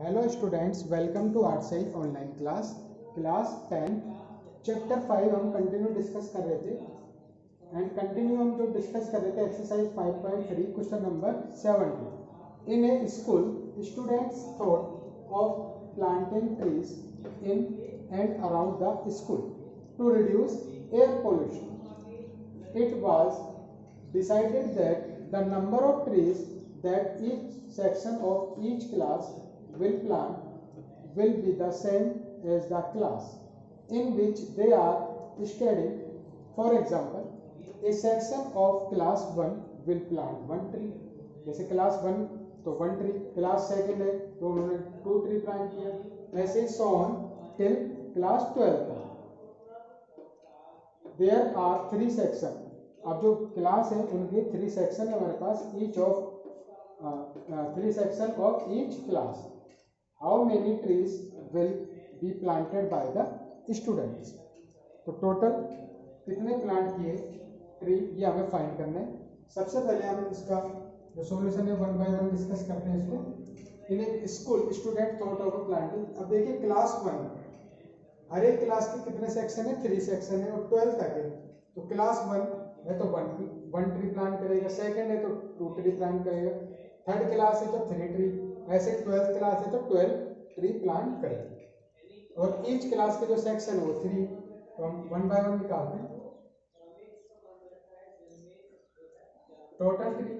Hello students, welcome to आर्टसाई online class 10 chapter 5 हम continue discuss कर रहे थे एंड कंटिन्यू हम जो डिस्कस कर रहे थे exercise 5.3 question number 70। In a school students thought of planting trees in and around the school to reduce air pollution. It was decided that the number of trees that each section of each class will plant will be the same as the class in which they are studying. For example, a section of class 1 will plant one tree. जैसे class 1 तो one tree, class 2 है तो उन्होंने 2 tree plant किया, ऐसे so on till class 12 तक। There are 3 sections. अब जो क्लास है उनके 3 सेक्शन है हमारे पास, each of 3 section of each class. How many trees will be planted by the students, तो टोटल कितने प्लांट किए ट्री ये हमें फाइंड करना है। सबसे पहले हम इसका जो सॉल्यूशन है 1 बाय 1 डिस्कस करते हैं इसको। इन एक school student thought of planting, अब देखिए क्लास 1 हर एक क्लास के कितने सेक्शन है, 3 सेक्शन है और 12 तक है। तो क्लास 1 है तो वन ट्री प्लांट करेगा, सेकंड है तो 2 ट्री प्लांट करेगा, थर्ड क्लास है तो 3 ट्री, ऐसे 12th क्लास है तो 12 ट्री प्लांट करेगा। और ईच क्लास के जो सेक्शन है वो 3, तो हम 1 बाय 1 निकालते हैं। Total tree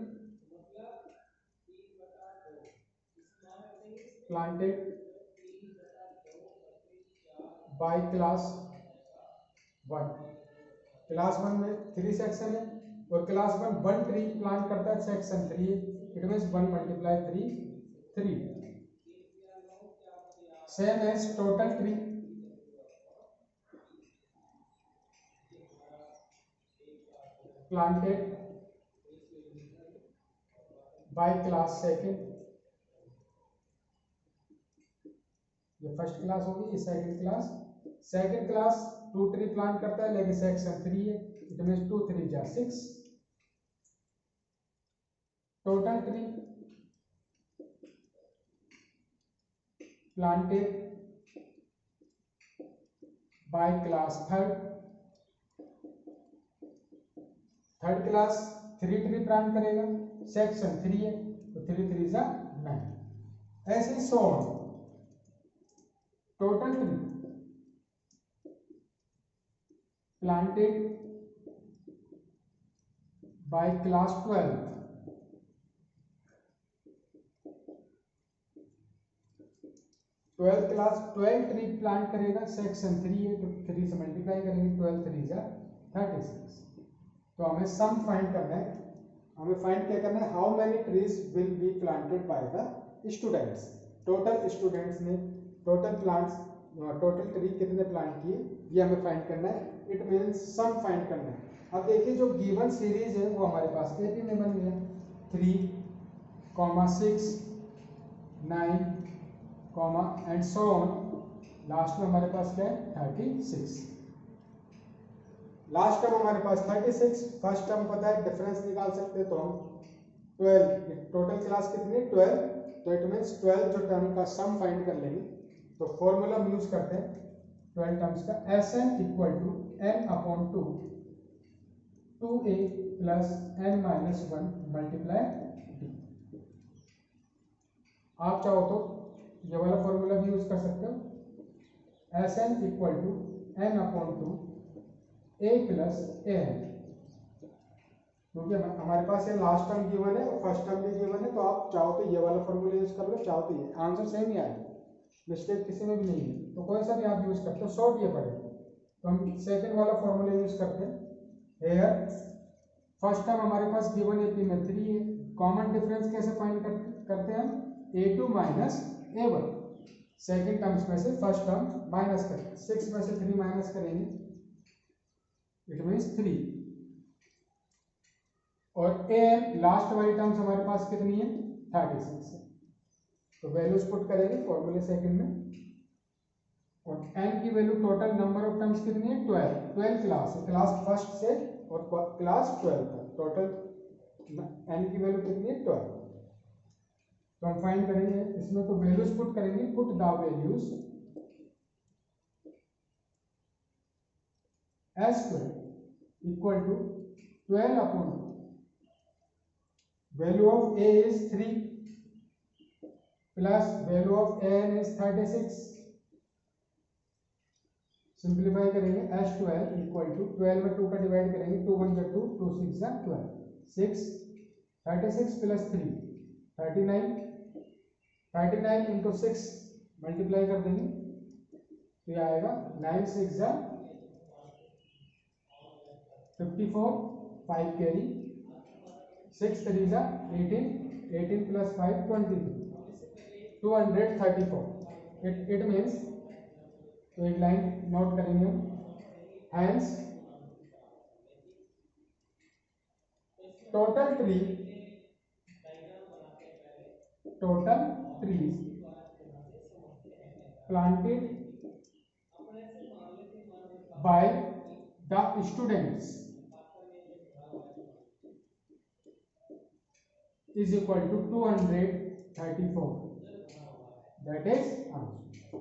planted by class 1, class 1 में 3 सेक्शन है और क्लास 1 ट्री प्लांट करता है, section 3 it means 1 × 3 3 same as total tree. Planted by class 2 ये फर्स्ट क्लास होगी, ये सेकंड क्लास 2 ट्री प्लांट करता है लेकिन सेक्शन 3 है, it means 2 × 3 = 6। Total tree planted by class 3 3 tree plant करेगा, सेक्शन 3 है तो 3 × 3 = 9 ऐसे so on. Total tree planted by class 12 tree plant करेगा, सेक्शन 3 है तो 3 से मल्टीप्लाई करेंगे, 12 × 3 = 36। तो हमें सम फाइंड करना है, हमें फाइंड क्या करना है, how many trees will be planted by the students. Total students ने टोटल ट्री कितने प्लांट किए ये हमें फाइंड करना है, इट मीन्स सम फाइंड करना है। अब देखिए जो गिवन सीरीज है वो हमारे पास ए बी में बन गया 3, 6, 9, एंड सो ऑन। लास्ट में हमारे पास क्या है 36। लास्ट टर्म हमारे पास 36, फर्स्ट टर्म पता है डिफरेंस निकाल सकते हैं, तो हम 12 टोटल क्लास कितनी 12 तो इट मीन्स 12 जो टर्म का सम फाइंड कर लेंगे। तो फॉर्मूला हम यूज करते हैं 12 टर्म्स का, SN = n/2 2a + n - 1 × d। आप चाहो तो ये वाला फॉर्मूला भी यूज कर सकते हो, SN = n/2 a + an, क्योंकि हमारे पास ये लास्ट टर्म गिवन है और फर्स्ट टर्म भी गिवन है। तो आप चाहो तो ये वाला फॉर्मूला यूज कर लो, चाहो तो ये आंसर सेम ही आएगा, मिस्टेक किसी में भी नहीं है, तो कोई सा भी आप यूज़ करते हो, शॉर्ट ये पड़ेगा। तो हम सेकेंड वाला फॉर्मूला यूज़ करते हैं। हेयर फर्स्ट टर्म हमारे पास गिवन ए पी में 3 है, कॉमन डिफरेंस कैसे फाइंड करते हैं हम, a2 - a1। सेकेंड टर्म्स में से फर्स्ट टर्म माइनस करें, 6 में से 3 माइनस करेंगे, इट मीन्स 3। और an लास्ट वाली टर्म्स हमारे पास कितनी है 36 है, तो वैल्यूज पुट करेंगे फॉर्मूले सेकंड में। और n की value total number of terms कितनी है 12 क्लास है, क्लास 1 से और क्लास 12 तक टोटल n की वैल्यू कितनी है 12। तो हम फाइंड करेंगे, इसमें तो वैल्यूज पुट करेंगे, put the values S square equal to 12 upon value of A is 3 plus value of N is 36। Simplify करेंगे एस स्क्वायर इक्वल टू 12 में 2 का डिवाइड करेंगे, 2 × 1 = 2, 2 × 6 = 12, 36 प्लस 3 39, 39 × 6 मल्टीप्लाई कर देंगे तो ये आएगा 9 × 6 = 54, 5 कैरी 6 × 3 = 18, 18 + 5 = 23, 234। इट मीन्स तो एक लाइन नोट करेंगे हम, hence total tree, total trees planted by the students is equal to 234. That is answer.